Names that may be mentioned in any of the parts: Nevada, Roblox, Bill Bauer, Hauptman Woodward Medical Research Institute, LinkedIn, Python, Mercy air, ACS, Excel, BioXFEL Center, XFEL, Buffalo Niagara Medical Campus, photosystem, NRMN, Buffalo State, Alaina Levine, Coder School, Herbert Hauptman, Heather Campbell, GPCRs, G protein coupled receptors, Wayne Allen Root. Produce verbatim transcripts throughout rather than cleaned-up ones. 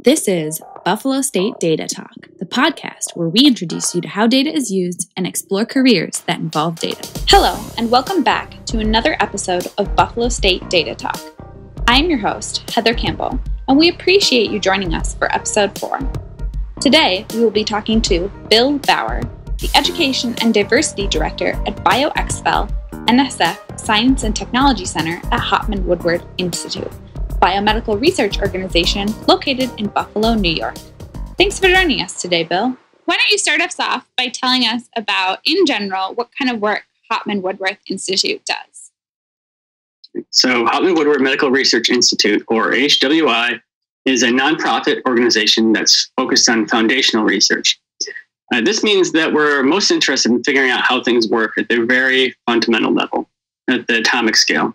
This is Buffalo State Data Talk, the podcast where we introduce you to how data is used and explore careers that involve data. Hello, and welcome back to another episode of Buffalo State Data Talk. I am your host, Heather Campbell, and we appreciate you joining us for episode four. Today, we will be talking to Bill Bauer, the Education and Diversity Director at BioXFEL N S F Science and Technology Center at Hauptman Woodward Institute, biomedical research organization located in Buffalo, New York. Thanks for joining us today, Bill. Why don't you start us off by telling us about, in general, what kind of work Hauptman Woodward Institute does? So Hauptman Woodward Medical Research Institute, or H W I, is a nonprofit organization that's focused on foundational research. Uh, this means that we're most interested in figuring out how things work at the very fundamental level, at the atomic scale.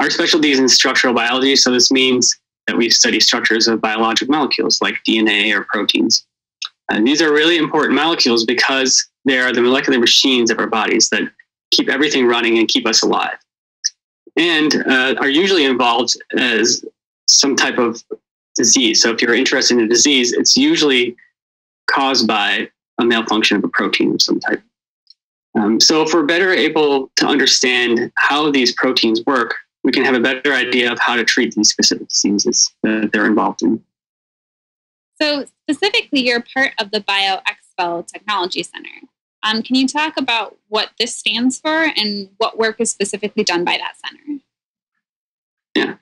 Our specialty is in structural biology, so this means that we study structures of biologic molecules like D N A or proteins. And these are really important molecules because they are the molecular machines of our bodies that keep everything running and keep us alive, and uh, are usually involved as some type of disease. So if you're interested in a disease, it's usually caused by a malfunction of a protein of some type. Um, so if we're better able to understand how these proteins work, we can have a better idea of how to treat these specific diseases that they're involved in. So specifically, you're part of the BioXFEL Technology Center. Um, can you talk about what this stands for and what work is specifically done by that center? Yeah.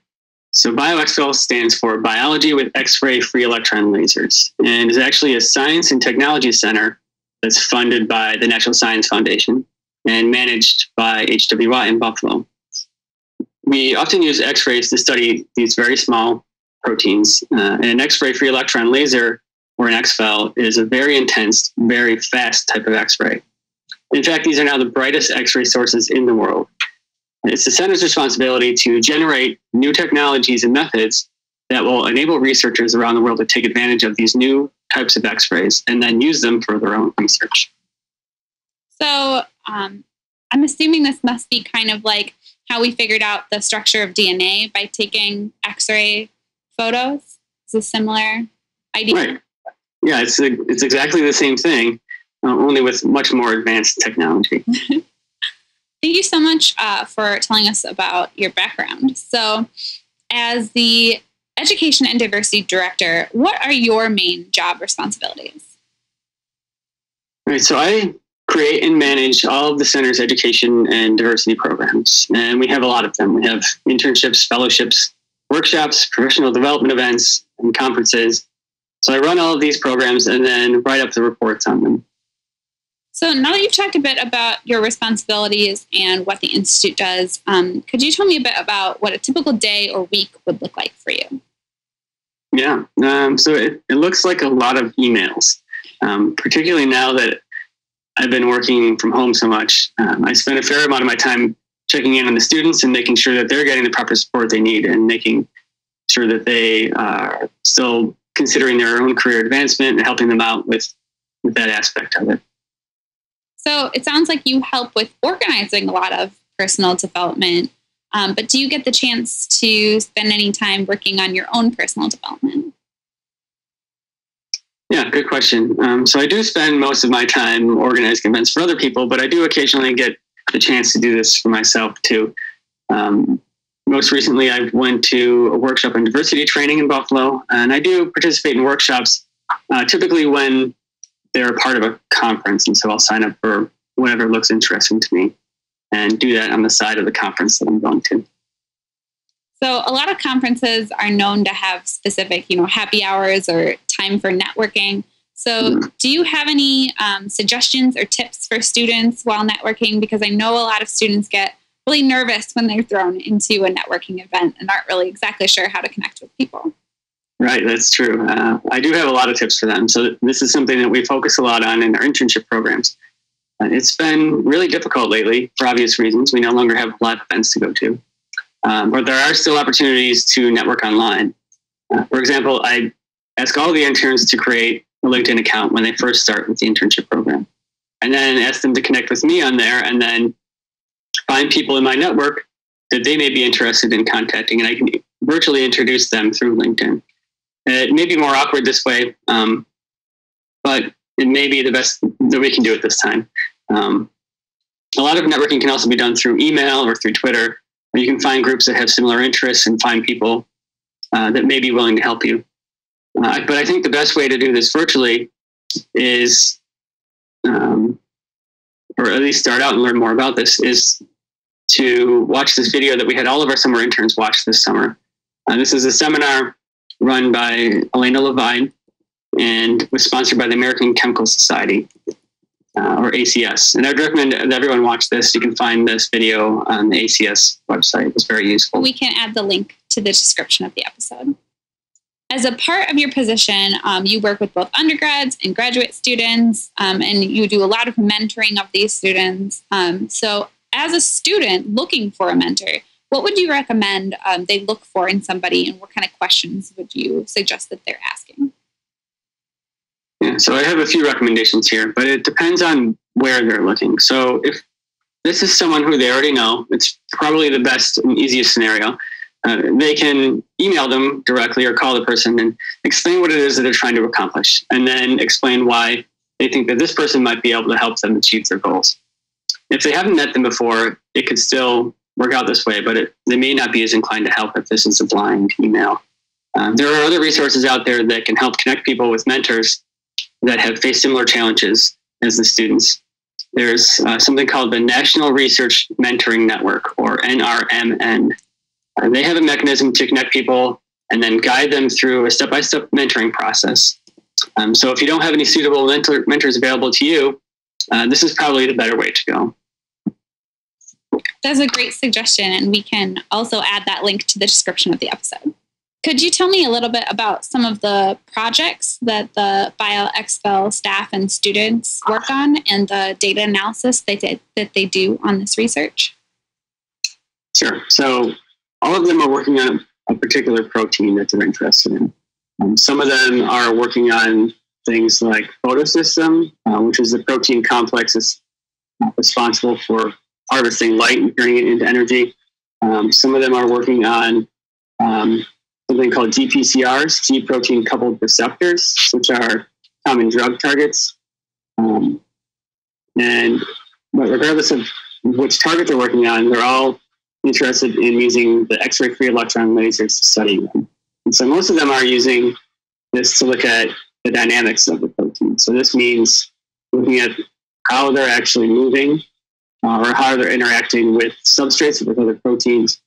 So BioXFEL stands for Biology with X-ray Free Electron Lasers, and is actually a science and technology center that's funded by the Natural Science Foundation and managed by H W I in Buffalo. We often use X-rays to study these very small proteins. Uh, and an X-ray free electron laser, or an X F E L, is a very intense, very fast type of X-ray. In fact, these are now the brightest X-ray sources in the world. It's the center's responsibility to generate new technologies and methods that will enable researchers around the world to take advantage of these new types of X-rays and then use them for their own research. So um, I'm assuming this must be kind of like how we figured out the structure of D N A by taking X-ray photos. It's a similar idea. Right. Yeah, it's, a, it's exactly the same thing, uh, only with much more advanced technology. Thank you so much uh, for telling us about your background. So as the Education and Diversity Director, what are your main job responsibilities? All right, so I create and manage all of the center's education and diversity programs, and we have a lot of them. We have internships, fellowships, workshops, professional development events, and conferences. So I run all of these programs and then write up the reports on them. So now that you've talked a bit about your responsibilities and what the Institute does, um, could you tell me a bit about what a typical day or week would look like for you? Yeah, um, so it, it looks like a lot of emails, um, particularly now that I've been working from home so much. Um, I spend a fair amount of my time checking in on the students and making sure that they're getting the proper support they need and making sure that they are still considering their own career advancement and helping them out with, with that aspect of it. So it sounds like you help with organizing a lot of personal development, um, but do you get the chance to spend any time working on your own personal development? Yeah, good question. Um, so I do spend most of my time organizing events for other people, but I do occasionally get the chance to do this for myself too. Um, most recently, I went to a workshop on diversity training in Buffalo, and I do participate in workshops uh, typically when they're a part of a conference, and so I'll sign up for whatever looks interesting to me and do that on the side of the conference that I'm going to. So a lot of conferences are known to have specific, you know, happy hours or time for networking. So mm-hmm. do you have any um, suggestions or tips for students while networking? Because I know a lot of students get really nervous when they're thrown into a networking event and aren't really exactly sure how to connect with people. Right, that's true. Uh, I do have a lot of tips for them. So this is something that we focus a lot on in our internship programs. Uh, it's been really difficult lately for obvious reasons. We no longer have live events to go to, um, but there are still opportunities to network online. Uh, for example, I ask all the interns to create a LinkedIn account when they first start with the internship program, and then ask them to connect with me on there, and then find people in my network that they may be interested in contacting, and I can virtually introduce them through LinkedIn. And it may be more awkward this way, um, but it may be the best that we can do it this time. Um, a lot of networking can also be done through email or through Twitter, where you can find groups that have similar interests and find people uh, that may be willing to help you. Uh, but I think the best way to do this virtually is, um, or at least start out and learn more about this, is to watch this video that we had all of our summer interns watch this summer. Uh, this is a seminar run by Alaina Levine and was sponsored by the American Chemical Society, uh, or A C S. And I'd recommend that everyone watch this. You can find this video on the A C S website. It was very useful. We can add the link to the description of the episode. As a part of your position, um, you work with both undergrads and graduate students, um, and you do a lot of mentoring of these students. Um, so as a student looking for a mentor, what would you recommend um, they look for in somebody, and what kind of questions would you suggest that they're asking? Yeah, so I have a few recommendations here, but it depends on where they're looking. So if this is someone who they already know, it's probably the best and easiest scenario. Uh, they can email them directly or call the person and explain what it is that they're trying to accomplish, and then explain why they think that this person might be able to help them achieve their goals. If they haven't met them before, it could still work out this way, but it, they may not be as inclined to help if this is a blind email. Uh, there are other resources out there that can help connect people with mentors that have faced similar challenges as the students. There's uh, something called the National Research Mentoring Network, or N R M N. And they have a mechanism to connect people and then guide them through a step-by-step mentoring process. Um, so if you don't have any suitable mentor, mentors available to you, uh, this is probably the better way to go. That's a great suggestion, and we can also add that link to the description of the episode. Could you tell me a little bit about some of the projects that the BioXFEL staff and students work on, and the data analysis they did, that they do on this research? Sure. So all of them are working on a particular protein that they're interested in. Um, some of them are working on things like photosystem, uh, which is the protein complex that's responsible for harvesting light and turning it into energy. Um, some of them are working on um, something called G P C Rs, G protein coupled receptors, which are common drug targets. Um, and but regardless of which target they're working on, they're all interested in using the X-ray free electron lasers to study them. And so most of them are using this to look at the dynamics of the protein. So this means looking at how they're actually moving, uh, or how they're interacting with substrates, with other proteins.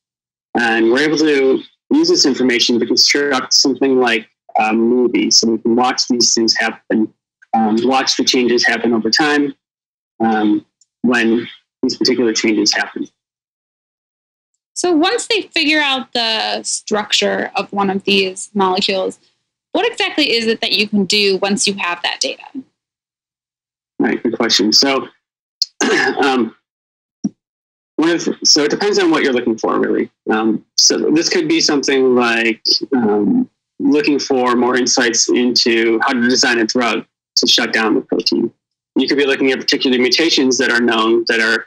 And we're able to use this information to construct something like a movie. So we can watch these things happen, um, watch the changes happen over time um, when these particular changes happen. So once they figure out the structure of one of these molecules, what exactly is it that you can do once you have that data? Right, good question. So, um, one of the, so it depends on what you're looking for, really. Um, so this could be something like um, looking for more insights into how to design a drug to shut down the protein. You could be looking at particular mutations that are known that are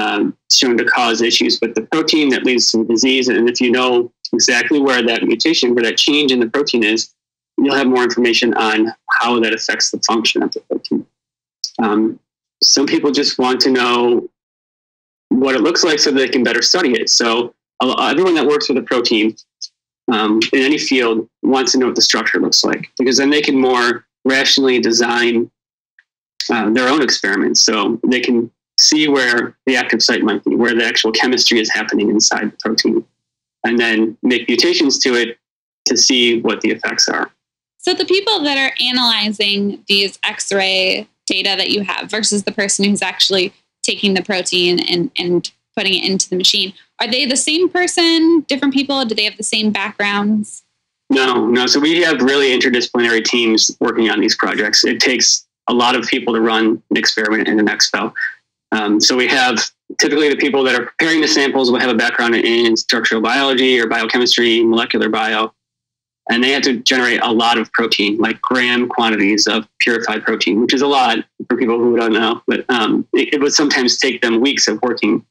Um, shown to cause issues with the protein that leads to disease. And if you know exactly where that mutation, where that change in the protein is, you'll have more information on how that affects the function of the protein. Um, some people just want to know what it looks like so they can better study it. So everyone that works with a protein um, in any field wants to know what the structure looks like, because then they can more rationally design uh, their own experiments. So they can see where the active site might be, where the actual chemistry is happening inside the protein, and then make mutations to it to see what the effects are. So the people that are analyzing these X-ray data that you have versus the person who's actually taking the protein and, and putting it into the machine, are they the same person, different people? Do they have the same backgrounds? No, no. So we have really interdisciplinary teams working on these projects. It takes a lot of people to run an experiment in an X F E L. Um, so we have typically the people that are preparing the samples will have a background in structural biology or biochemistry, molecular bio, and they have to generate a lot of protein, like gram quantities of purified protein, which is a lot for people who don't know, but um, it, it would sometimes take them weeks of working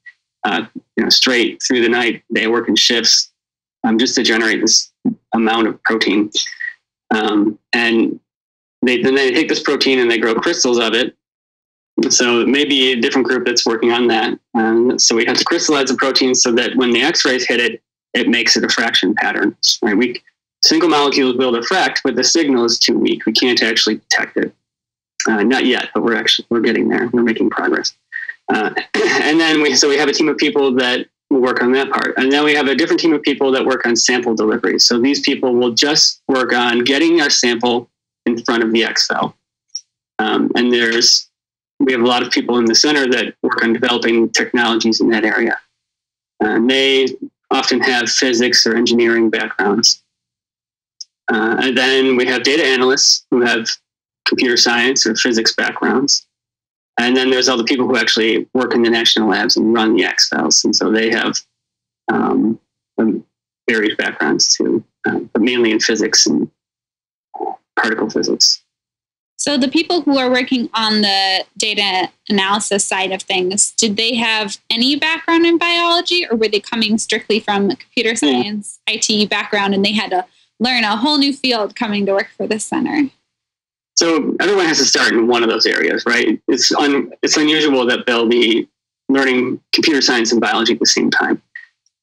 uh, you know, straight through the night. They work in shifts um, just to generate this amount of protein. Um, and they, then they take this protein and they grow crystals of it. So maybe a different group that's working on that. Um, so we have to crystallize the protein so that when the X-rays hit it, it makes a diffraction pattern. Right? We, single molecules will diffract, but the signal is too weak. We can't actually detect it. Uh, not yet, but we're actually we're getting there. We're making progress. Uh, and then we so we have a team of people that will work on that part. And then we have a different team of people that work on sample delivery. So these people will just work on getting our sample in front of the X F E L. Um, and there's we have a lot of people in the center that work on developing technologies in that area. Uh, and they often have physics or engineering backgrounds. Uh, and then we have data analysts who have computer science or physics backgrounds. And then there's all the people who actually work in the national labs and run the X F E Ls. And so they have um, varied backgrounds too, uh, but mainly in physics and particle physics. So the people who are working on the data analysis side of things, did they have any background in biology, or were they coming strictly from a computer science, yeah. I T background, and they had to learn a whole new field coming to work for this center? So everyone has to start in one of those areas, right? It's un, it's unusual that they'll be learning computer science and biology at the same time.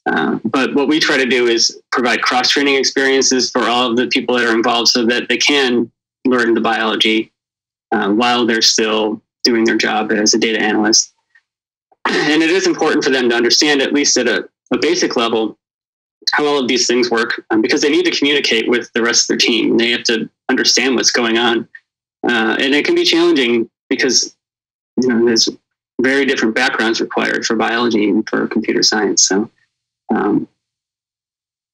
Uh, but what we try to do is provide cross-training experiences for all of the people that are involved so that they can learn the biology uh, while they're still doing their job as a data analyst. And it is important for them to understand, at least at a, a basic level, how all of these things work, um, because they need to communicate with the rest of their team. They have to understand what's going on. Uh, and it can be challenging because, you know, there's very different backgrounds required for biology and for computer science. So um,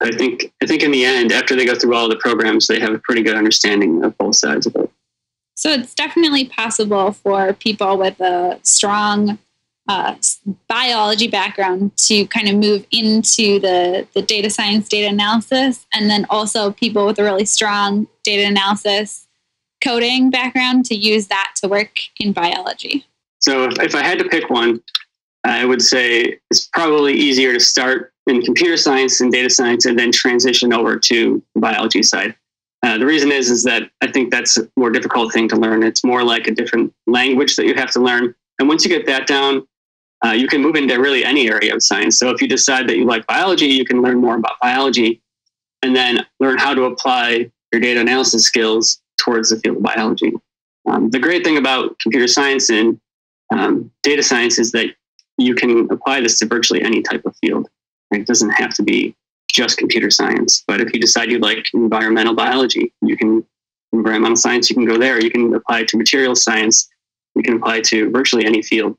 I think I think in the end, after they go through all the programs, they have a pretty good understanding of both sides of it. So it's definitely possible for people with a strong uh, biology background to kind of move into the, the data science, data analysis, and then also people with a really strong data analysis coding background to use that to work in biology. So if, if I had to pick one, I would say it's probably easier to start in computer science and data science and then transition over to the biology side. Uh, the reason is, is that I think that's a more difficult thing to learn. It's more like a different language that you have to learn. And once you get that down, uh, you can move into really any area of science. So if you decide that you like biology, you can learn more about biology and then learn how to apply your data analysis skills towards the field of biology. Um, the great thing about computer science and um, data science is that you can apply this to virtually any type of field. It doesn't have to be just computer science, but if you decide you like environmental biology, you can, environmental science, you can go there. You can apply it to material science. You can apply it to virtually any field.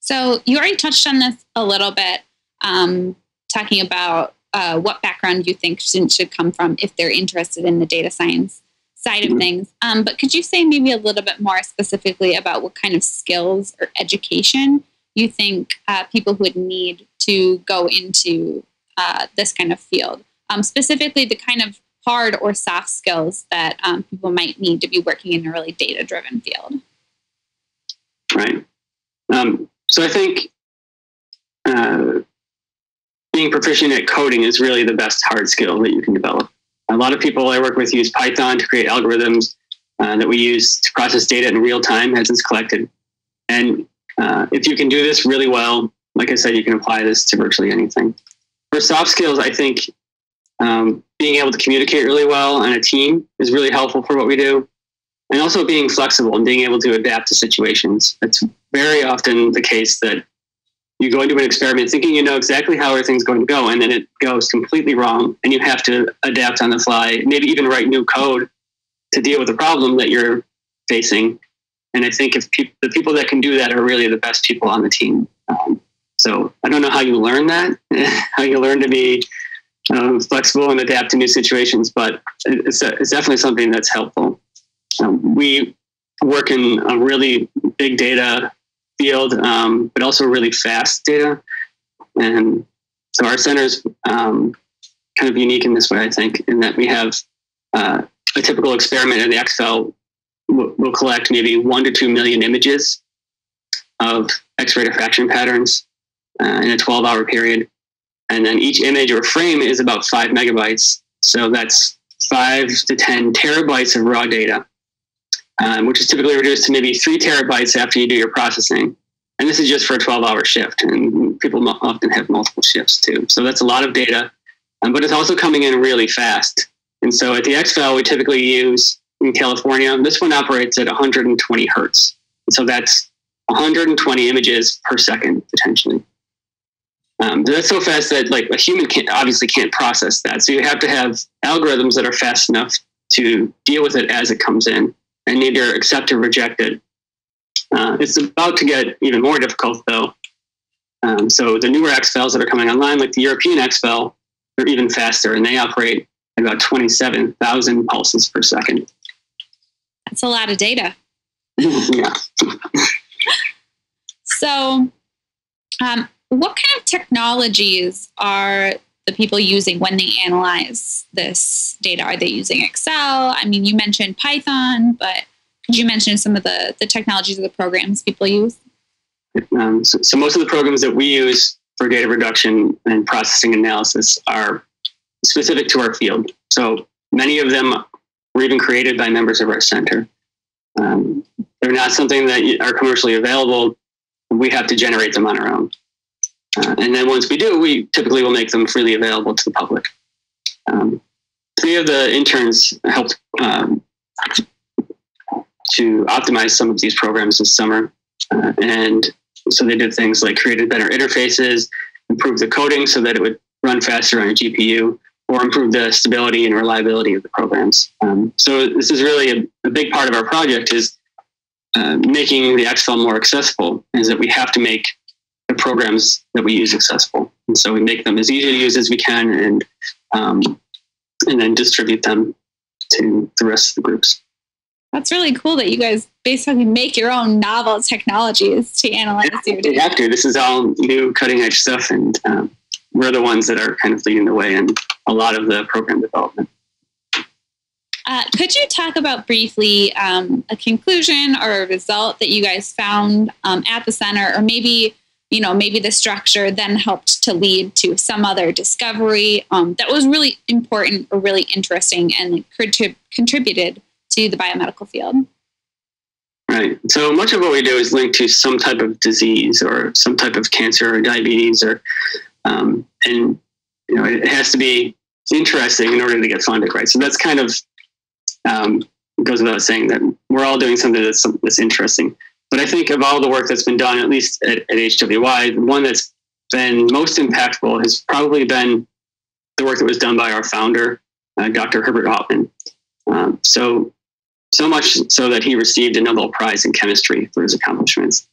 So you already touched on this a little bit, um, talking about uh, what background you think students should come from if they're interested in the data science side of mm-hmm. things. Um, but could you say maybe a little bit more specifically about what kind of skills or education you think uh, people would need to go into uh, this kind of field, um, specifically the kind of hard or soft skills that um, people might need to be working in a really data-driven field? Right. Um, so I think uh, being proficient at coding is really the best hard skill that you can develop. A lot of people I work with use Python to create algorithms uh, that we use to process data in real time as it's collected. And uh, if you can do this really well, like I said, you can apply this to virtually anything. For soft skills, I think um, being able to communicate really well on a team is really helpful for what we do. And also being flexible and being able to adapt to situations. It's very often the case that you go into an experiment thinking you know exactly how everything's going to go, and then it goes completely wrong, and you have to adapt on the fly, maybe even write new code to deal with the problem that you're facing. And I think if pe- the people that can do that are really the best people on the team. Um, so I don't know how you learn that, how you learn to be um, flexible and adapt to new situations, but it's, a, it's definitely something that's helpful. Um, we work in a really big data field, um, but also really fast data. And so our center's um, kind of unique in this way, I think, in that we have uh, a typical experiment in the X F E L will we'll collect maybe one to two million images of X-ray diffraction patterns uh, in a twelve hour period. And then each image or frame is about five megabytes. So that's five to ten terabytes of raw data, um, which is typically reduced to maybe three terabytes after you do your processing. And this is just for a twelve hour shift. And people often have multiple shifts too. So that's a lot of data, um, but it's also coming in really fast. And so at the X F E L, we typically use in California, this one operates at one hundred twenty hertz. And so that's one hundred twenty images per second, potentially. Um, that's so fast that like a human can't, obviously can't process that. So you have to have algorithms that are fast enough to deal with it as it comes in and either accept or reject it. Uh, it's about to get even more difficult though. Um, so the newer X F E Ls that are coming online, like the European X F E L, they're even faster and they operate at about twenty-seven thousand pulses per second. That's a lot of data. Yeah. So, um, what kind of technologies are the people using when they analyze this data? Are they using Excel? I mean, you mentioned Python, but could you mention some of the, the technologies of the programs people use? Um, so, so most of the programs that we use for data reduction and processing analysis are specific to our field. So many of them were even created by members of our center. Um, they're not something that are commercially available. We have to generate them on our own. Uh, and then once we do, we typically will make them freely available to the public. Um, three of the interns helped um, to optimize some of these programs this summer. Uh, and so they did things like created better interfaces, improved the coding so that it would run faster on a G P U, or improve the stability and reliability of the programs. Um, so this is really a, a big part of our project is uh, making the X F E L more accessible, is that we have to make the programs that we use accessible. And so we make them as easy to use as we can and um, and then distribute them to the rest of the groups. That's really cool that you guys basically make your own novel technologies to analyze yeah, your data. After. This is all new cutting edge stuff, and um, we're the ones that are kind of leading the way in a lot of the program development. Uh, could you talk about briefly um, a conclusion or a result that you guys found um, at the center, or maybe you know, maybe the structure then helped to lead to some other discovery um, that was really important or really interesting and contrib- contributed to the biomedical field? Right. So much of what we do is linked to some type of disease or some type of cancer or diabetes, or um, and you know, it has to be interesting in order to get funded, right? So that's kind of um, goes without saying that we're all doing something that's, that's interesting. But I think of all the work that's been done, at least at, at H W Y, the one that's been most impactful has probably been the work that was done by our founder, uh, Doctor Herbert Hauptman. Um, so, so much so that he received a Nobel Prize in chemistry for his accomplishments.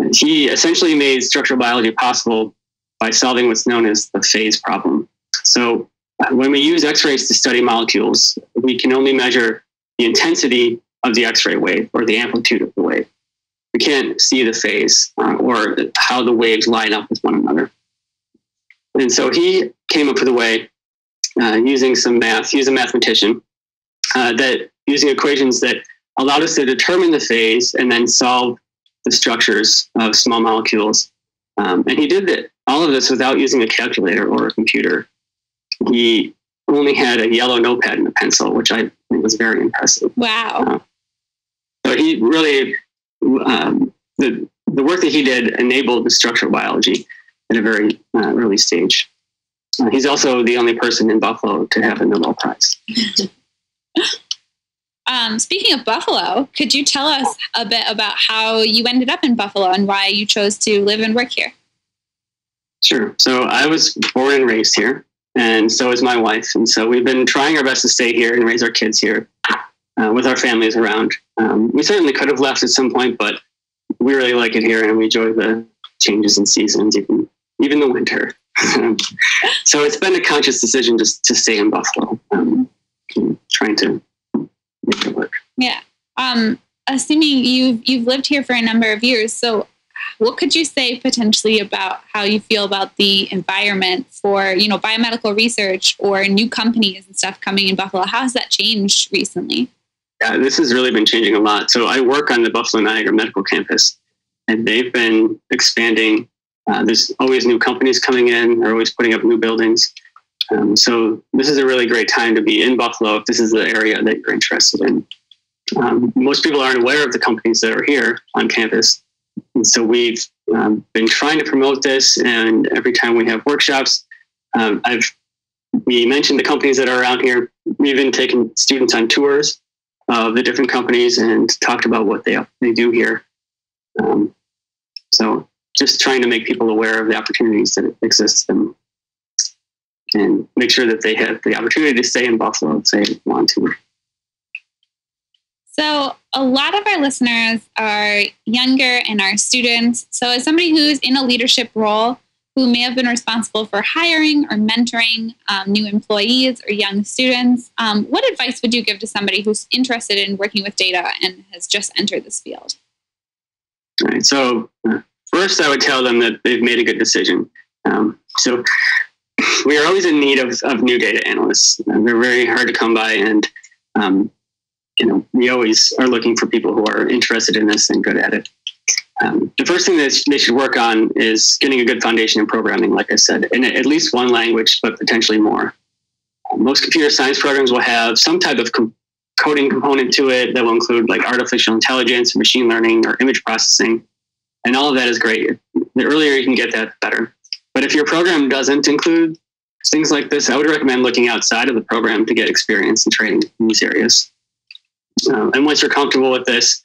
And he essentially made structural biology possible by solving what's known as the phase problem. So uh, when we use X-rays to study molecules, we can only measure the intensity of the X-ray wave or the amplitude of the wave. We can't see the phase uh, or how the waves line up with one another. And so he came up with a way uh, using some math, he was a mathematician, uh, that using equations that allowed us to determine the phase and then solve the structures of small molecules. Um, and he did that, all of this without using a calculator or a computer. He only had a yellow notepad and a pencil, which I think was very impressive. Wow. Uh, so he really... Um, the, the work that he did enabled the structural biology at a very uh, early stage. Uh, he's also the only person in Buffalo to have a Nobel Prize. um, speaking of Buffalo, could you tell us a bit about how you ended up in Buffalo and why you chose to live and work here? Sure. So I was born and raised here, and so is my wife. And so we've been trying our best to stay here and raise our kids here. Uh, with our families around. Um, we certainly could have left at some point, but we really like it here and we enjoy the changes in seasons, even, even the winter. So it's been a conscious decision to, to stay in Buffalo, um, trying to make it work. Yeah. Um, assuming you've, you've lived here for a number of years, so what could you say potentially about how you feel about the environment for, you know, biomedical research or new companies and stuff coming in Buffalo? How has that changed recently? Yeah, this has really been changing a lot. So I work on the Buffalo Niagara Medical Campus, and they've been expanding Uh, there's always new companies coming in. They're always putting up new buildings. Um, so this is a really great time to be in Buffalo if this is the area that you're interested in. Um, most people aren't aware of the companies that are here on campus. And so we've um, been trying to promote this, and every time we have workshops, um, I've we mentioned the companies that are around here. We've even taken students on tours of the different companies and talked about what they, they do here. Um, so just trying to make people aware of the opportunities that exist and, and make sure that they have the opportunity to stay in Buffalo if they want to. So a lot of our listeners are younger and are students. So as somebody who's in a leadership role, who may have been responsible for hiring or mentoring um, new employees or young students, um, what advice would you give to somebody who's interested in working with data and has just entered this field? All right, so first I would tell them that they've made a good decision. Um, so we are always in need of, of new data analysts. And they're very hard to come by, and um, you know, we always are looking for people who are interested in this and good at it. Um, the first thing that they should work on is getting a good foundation in programming, like I said, in at least one language, but potentially more. Uh, most computer science programs will have some type of co- coding component to it that will include like artificial intelligence, machine learning, or image processing. And all of that is great. The earlier you can get that, the better. But if your program doesn't include things like this, I would recommend looking outside of the program to get experience and training in these areas. Um, and once you're comfortable with this,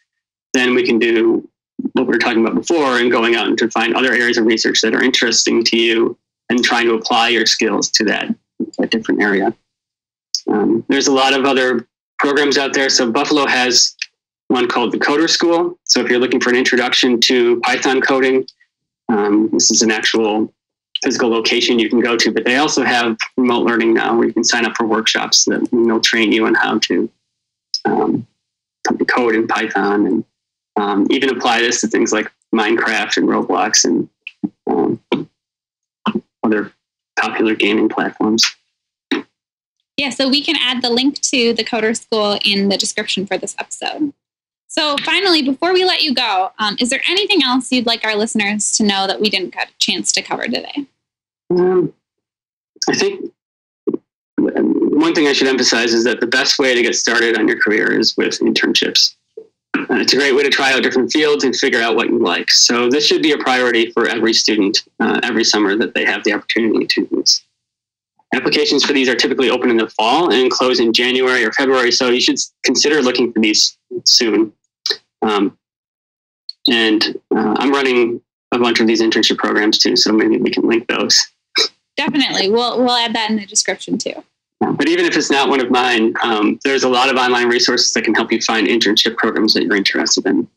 then we can do what we were talking about before and going out and to find other areas of research that are interesting to you and trying to apply your skills to that, that different area. Um, there's a lot of other programs out there. So Buffalo has one called the Coder School. So if you're looking for an introduction to Python coding, um, this is an actual physical location you can go to, but they also have remote learning now where you can sign up for workshops that they'll train you on how to um, code in Python and Um, even apply this to things like Minecraft and Roblox and um, other popular gaming platforms. Yeah, so we can add the link to the Coder School in the description for this episode. So finally, before we let you go, um, is there anything else you'd like our listeners to know that we didn't get a chance to cover today? Um, I think one thing I should emphasize is that the best way to get started on your career is with internships. Uh, it's a great way to try out different fields and figure out what you like. So this should be a priority for every student uh, every summer that they have the opportunity to do this. Applications for these are typically open in the fall and close in January or February, so you should consider looking for these soon. Um, and uh, I'm running a bunch of these internship programs too, so maybe we can link those. Definitely. We'll, we'll add that in the description too. But even if it's not one of mine, um, there's a lot of online resources that can help you find internship programs that you're interested in.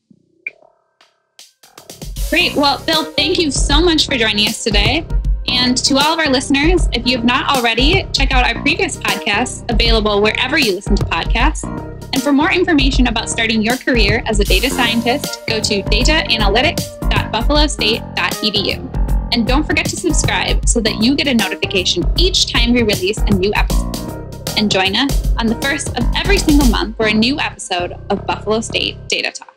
Great. Well, Bill, thank you so much for joining us today. And to all of our listeners, if you have not already, check out our previous podcasts available wherever you listen to podcasts. And for more information about starting your career as a data scientist, go to data analytics dot buffalo state dot e d u. And don't forget to subscribe so that you get a notification each time we release a new episode. And join us on the first of every single month for a new episode of Buffalo State Data Talk.